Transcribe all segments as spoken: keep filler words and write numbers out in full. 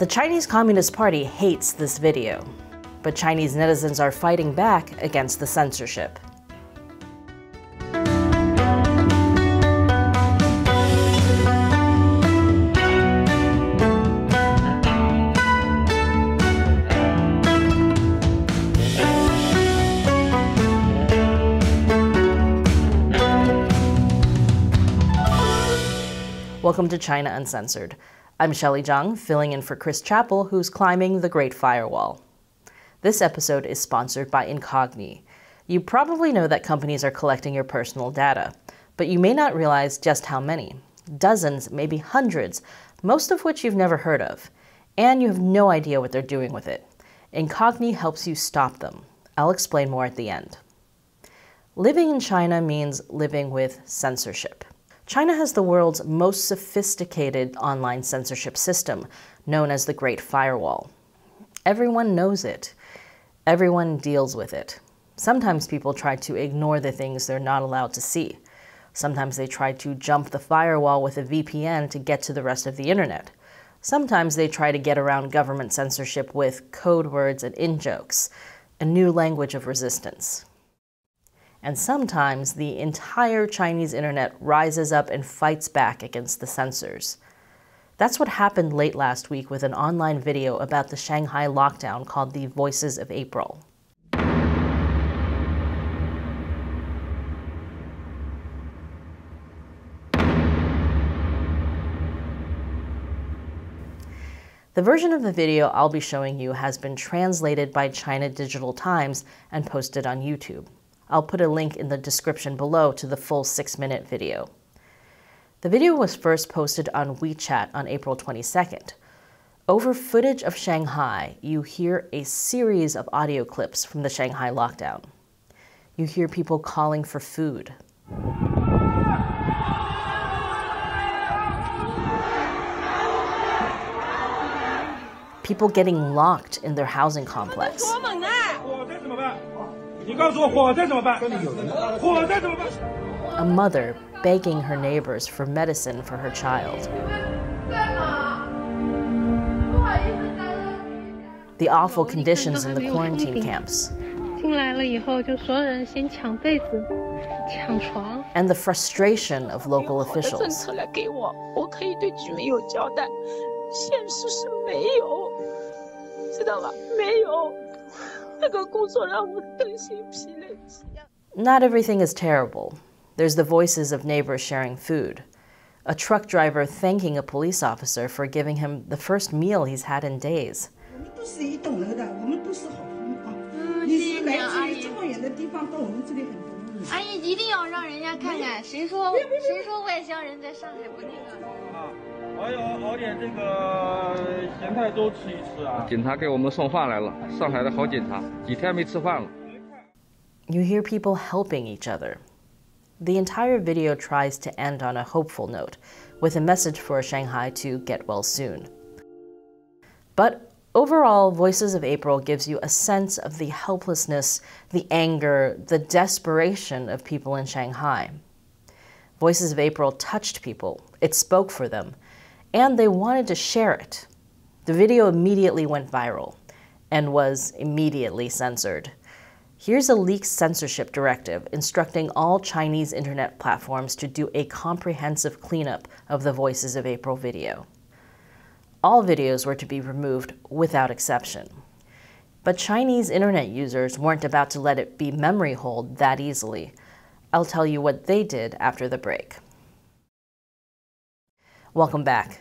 The Chinese Communist Party hates this video, but Chinese netizens are fighting back against the censorship. Welcome to China Uncensored. I'm Shelley Zhang, filling in for Chris Chappell, who's climbing the Great Firewall. This episode is sponsored by Incogni. You probably know that companies are collecting your personal data, but you may not realize just how many. Dozens, maybe hundreds, most of which you've never heard of. And you have no idea what they're doing with it. Incogni helps you stop them. I'll explain more at the end. Living in China means living with censorship. China has the world's most sophisticated online censorship system, known as the Great Firewall. Everyone knows it. Everyone deals with it. Sometimes people try to ignore the things they're not allowed to see. Sometimes they try to jump the firewall with a V P N to get to the rest of the internet. Sometimes they try to get around government censorship with code words and in-jokes, a new language of resistance. And sometimes the entire Chinese internet rises up and fights back against the censors. That's what happened late last week with an online video about the Shanghai lockdown called the Voices of April. The version of the video I'll be showing you has been translated by China Digital Times and posted on YouTube. I'll put a link in the description below to the full six-minute video. The video was first posted on WeChat on April twenty-second. Over footage of Shanghai, you hear a series of audio clips from the Shanghai lockdown. You hear people calling for food. People getting locked in their housing complex. A mother begging her neighbors for medicine for her child. The awful conditions in the quarantine camps. And the frustration of local officials. Not everything is terrible. There's the voices of neighbors sharing food. A truck driver thanking a police officer for giving him the first meal he's had in days. You hear people helping each other. The entire video tries to end on a hopeful note, with a message for Shanghai to get well soon. But overall, Voices of April gives you a sense of the helplessness, the anger, the desperation of people in Shanghai. Voices of April touched people, it spoke for them, and they wanted to share it. The video immediately went viral and was immediately censored. Here's a leaked censorship directive instructing all Chinese internet platforms to do a comprehensive cleanup of the Voices of April video. All videos were to be removed without exception. But Chinese internet users weren't about to let it be memory holed that easily. I'll tell you what they did after the break. Welcome back.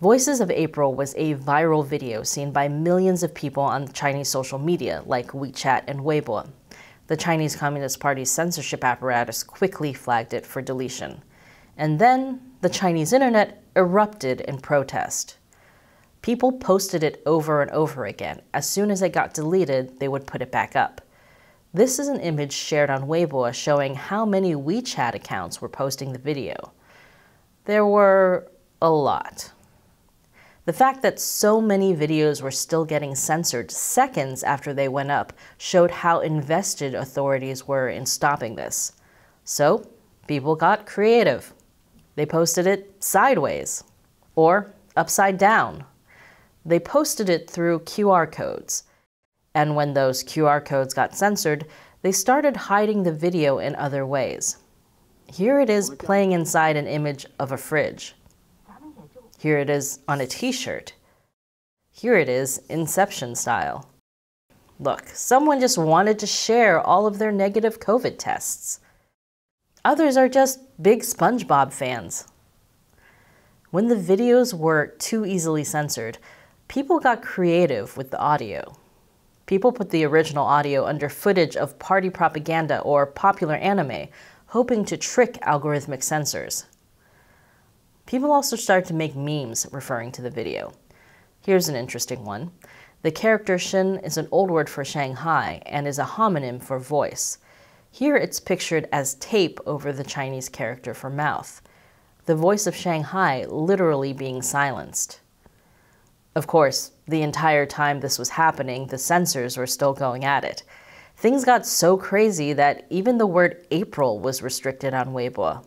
Voices of April was a viral video seen by millions of people on Chinese social media like WeChat and Weibo. The Chinese Communist Party's censorship apparatus quickly flagged it for deletion. And then the Chinese internet erupted in protest. People posted it over and over again. As soon as it got deleted, they would put it back up. This is an image shared on Weibo showing how many WeChat accounts were posting the video. There were a lot. The fact that so many videos were still getting censored seconds after they went up showed how invested authorities were in stopping this. So people got creative. They posted it sideways or upside down. They posted it through Q R codes. And when those Q R codes got censored, they started hiding the video in other ways. Here it is playing inside an image of a fridge. Here it is on a t-shirt. Here it is Inception style. Look, someone just wanted to share all of their negative COVID tests. Others are just big SpongeBob fans. When the videos were too easily censored, people got creative with the audio. People put the original audio under footage of party propaganda or popular anime, hoping to trick algorithmic censors. People also started to make memes referring to the video. Here's an interesting one. The character Shen is an old word for Shanghai and is a homonym for voice. Here it's pictured as tape over the Chinese character for mouth. The voice of Shanghai literally being silenced. Of course, the entire time this was happening, the censors were still going at it. Things got so crazy that even the word April was restricted on Weibo.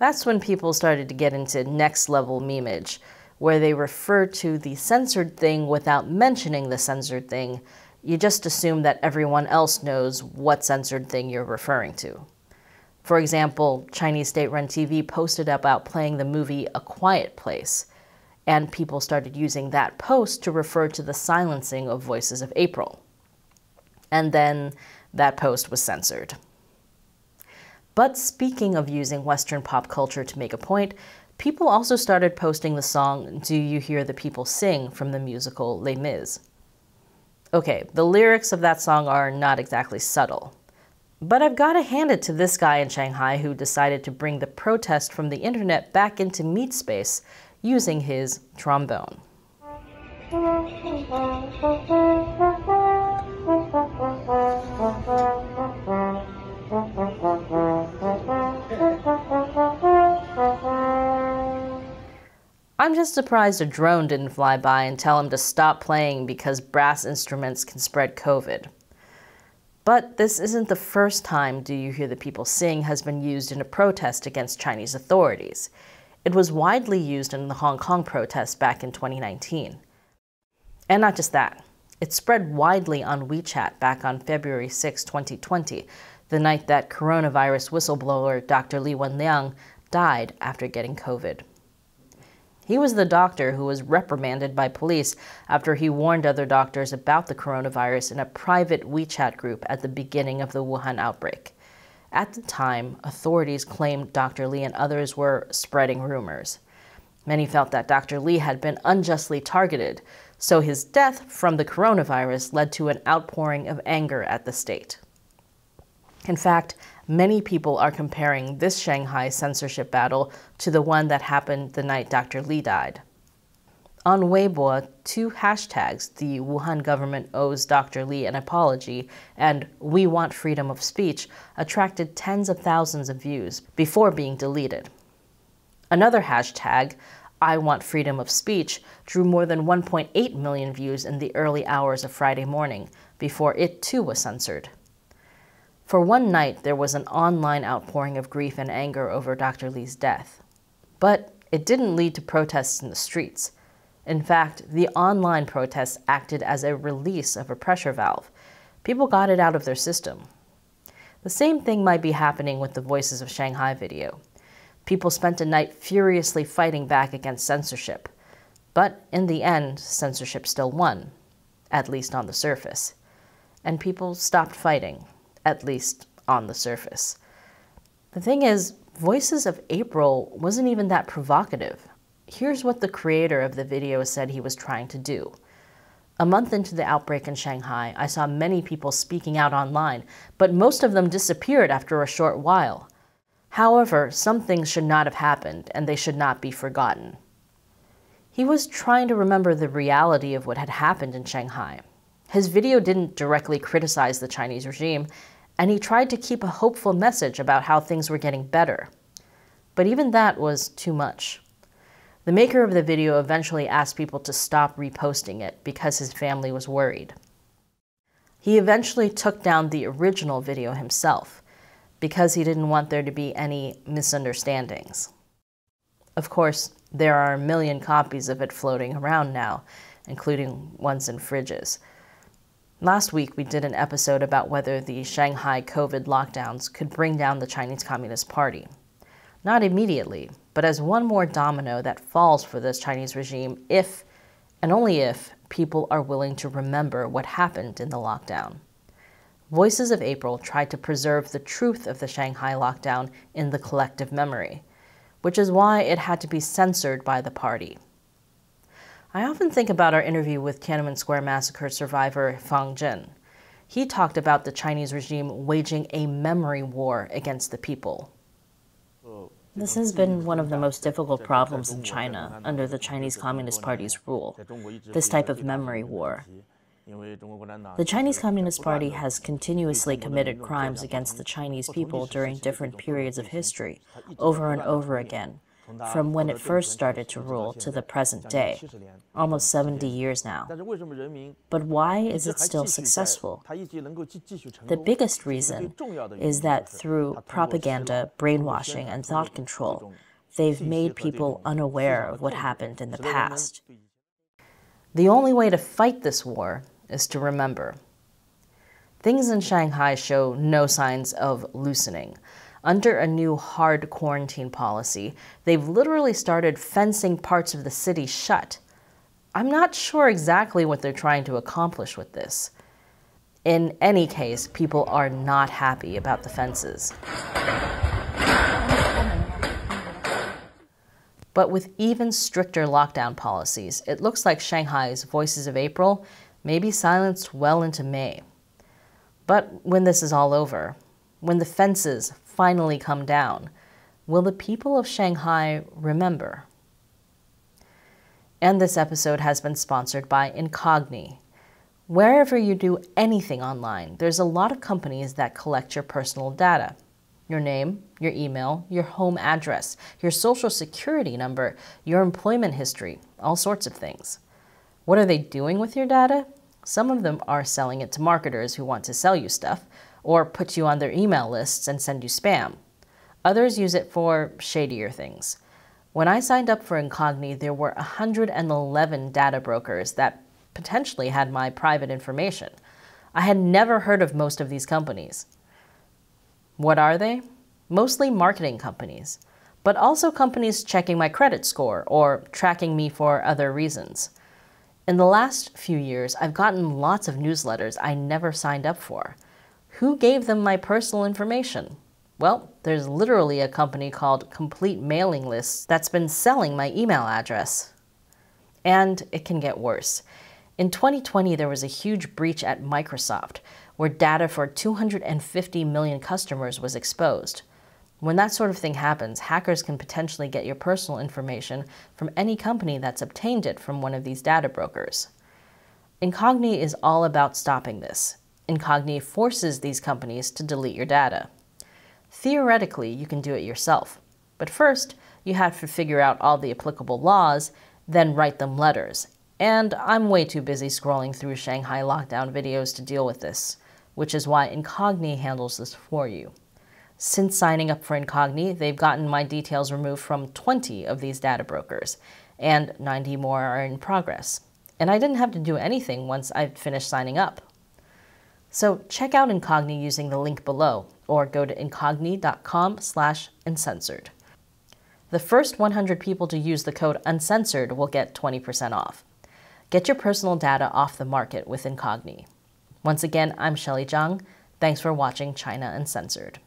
That's when people started to get into next-level memeage, where they refer to the censored thing without mentioning the censored thing. You just assume that everyone else knows what censored thing you're referring to. For example, Chinese state-run T V posted about playing the movie A Quiet Place, and people started using that post to refer to the silencing of Voices of April. And then that post was censored. But speaking of using Western pop culture to make a point, people also started posting the song Do You Hear the People Sing from the musical Les Mis. Okay, the lyrics of that song are not exactly subtle. But I've got to hand it to this guy in Shanghai who decided to bring the protest from the internet back into meat space using his trombone. I'm just surprised a drone didn't fly by and tell him to stop playing because brass instruments can spread COVID. But this isn't the first time Do You Hear the People Sing has been used in a protest against Chinese authorities. It was widely used in the Hong Kong protests back in twenty nineteen. And not just that, it spread widely on WeChat back on February sixth, twenty twenty, the night that coronavirus whistleblower Doctor Li Wenliang died after getting COVID. He was the doctor who was reprimanded by police after he warned other doctors about the coronavirus in a private WeChat group at the beginning of the Wuhan outbreak. At the time, authorities claimed Doctor Li and others were spreading rumors. Many felt that Doctor Li had been unjustly targeted, so his death from the coronavirus led to an outpouring of anger at the state. In fact, many people are comparing this Shanghai censorship battle to the one that happened the night Doctor Li died. On Weibo, two hashtags, the Wuhan government owes Doctor Li an apology and we want freedom of speech, attracted tens of thousands of views before being deleted. Another hashtag, I want freedom of speech, drew more than one point eight million views in the early hours of Friday morning before it too was censored. For one night, there was an online outpouring of grief and anger over Doctor Li's death. But it didn't lead to protests in the streets. In fact, the online protests acted as a release of a pressure valve. People got it out of their system. The same thing might be happening with the Voices of Shanghai video. People spent a night furiously fighting back against censorship. But in the end, censorship still won, at least on the surface. And people stopped fighting. At least on the surface. The thing is, Voices of April wasn't even that provocative. Here's what the creator of the video said he was trying to do. A month into the outbreak in Shanghai, I saw many people speaking out online, but most of them disappeared after a short while. However, some things should not have happened, and they should not be forgotten. He was trying to remember the reality of what had happened in Shanghai. His video didn't directly criticize the Chinese regime, and he tried to keep a hopeful message about how things were getting better. But even that was too much. The maker of the video eventually asked people to stop reposting it because his family was worried. He eventually took down the original video himself because he didn't want there to be any misunderstandings. Of course, there are a million copies of it floating around now, including ones in fridges. Last week, we did an episode about whether the Shanghai COVID lockdowns could bring down the Chinese Communist Party. Not immediately, but as one more domino that falls for this Chinese regime if, and only if, people are willing to remember what happened in the lockdown. Voices of April tried to preserve the truth of the Shanghai lockdown in the collective memory, which is why it had to be censored by the party. I often think about our interview with Tiananmen Square massacre survivor Fang Zhen. He talked about the Chinese regime waging a memory war against the people. This has been one of the most difficult problems in China under the Chinese Communist Party's rule, this type of memory war. The Chinese Communist Party has continuously committed crimes against the Chinese people during different periods of history, over and over again, from when it first started to rule to the present day, almost seventy years now. But why is it still successful? The biggest reason is that through propaganda, brainwashing, and thought control, they've made people unaware of what happened in the past. The only way to fight this war is to remember. Things in Shanghai show no signs of loosening. Under a new hard quarantine policy, they've literally started fencing parts of the city shut. I'm not sure exactly what they're trying to accomplish with this. In any case, people are not happy about the fences. But with even stricter lockdown policies, it looks like Shanghai's Voices of April may be silenced well into May. But when this is all over, when the fences finally come down, will the people of Shanghai remember? And this episode has been sponsored by Incogni. Wherever you do anything online, there's a lot of companies that collect your personal data. Your name, your email, your home address, your social security number, your employment history, all sorts of things. What are they doing with your data? Some of them are selling it to marketers who want to sell you stuff, or put you on their email lists and send you spam. Others use it for shadier things. When I signed up for Incogni, there were one hundred eleven data brokers that potentially had my private information. I had never heard of most of these companies. What are they? Mostly marketing companies, but also companies checking my credit score or tracking me for other reasons. In the last few years, I've gotten lots of newsletters I never signed up for. Who gave them my personal information? Well, there's literally a company called Complete Mailing Lists that's been selling my email address. And it can get worse. In twenty twenty, there was a huge breach at Microsoft, where data for two hundred fifty million customers was exposed. When that sort of thing happens, hackers can potentially get your personal information from any company that's obtained it from one of these data brokers. Incogni is all about stopping this. Incogni forces these companies to delete your data. Theoretically, you can do it yourself, but first, you have to figure out all the applicable laws, then write them letters. And I'm way too busy scrolling through Shanghai lockdown videos to deal with this, which is why Incogni handles this for you. Since signing up for Incogni, they've gotten my details removed from twenty of these data brokers, and ninety more are in progress. And I didn't have to do anything once I'd finished signing up. So check out Incogni using the link below, or go to incogni dot com slash uncensored. The first one hundred people to use the code uncensored will get twenty percent off. Get your personal data off the market with Incogni. Once again, I'm Shelley Zhang. Thanks for watching China Uncensored.